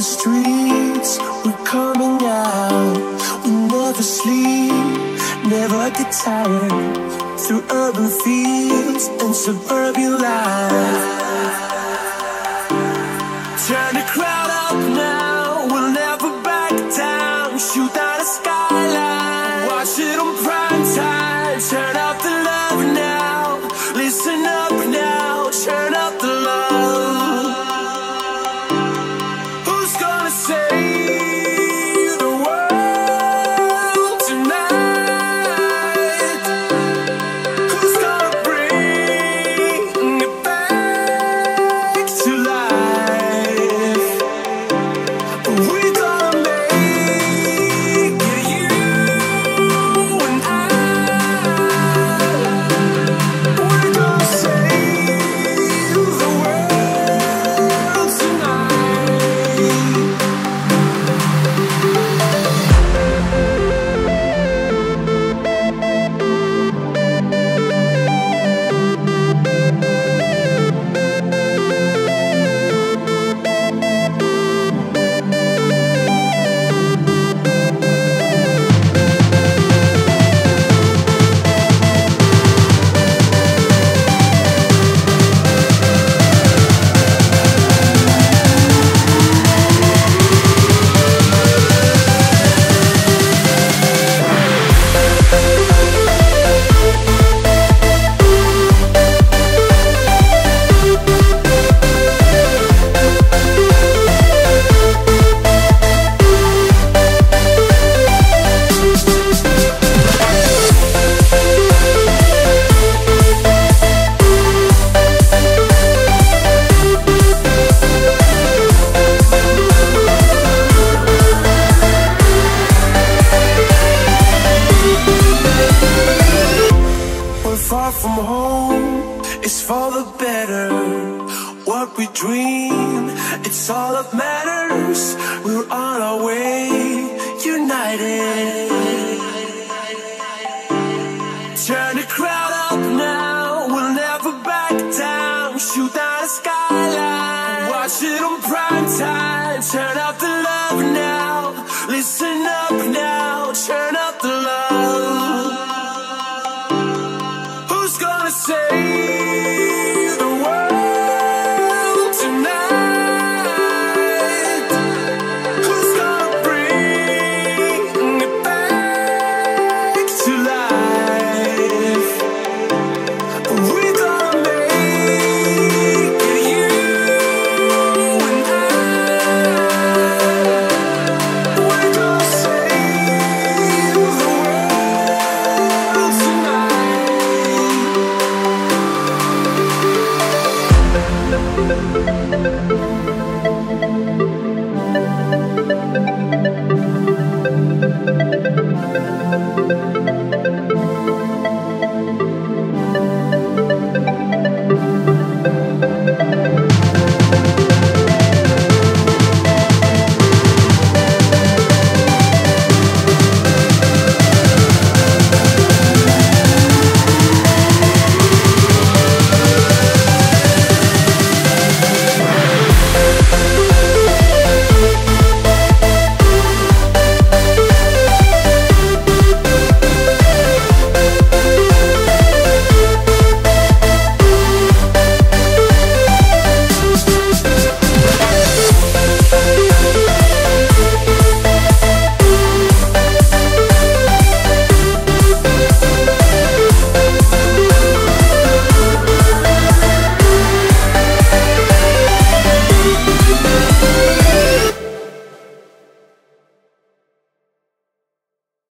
the streets, we're coming out. We never sleep, never get tired. Through urban fields and suburban life, turn the crowd up now, we'll never back down. Shoot out the skyline, watch it on prime time. Turn up the love now, listen up now, turn up the love. Who's gonna say? Far from home, it's for the better. What we dream, it's all that matters. We're on our way, united. Turn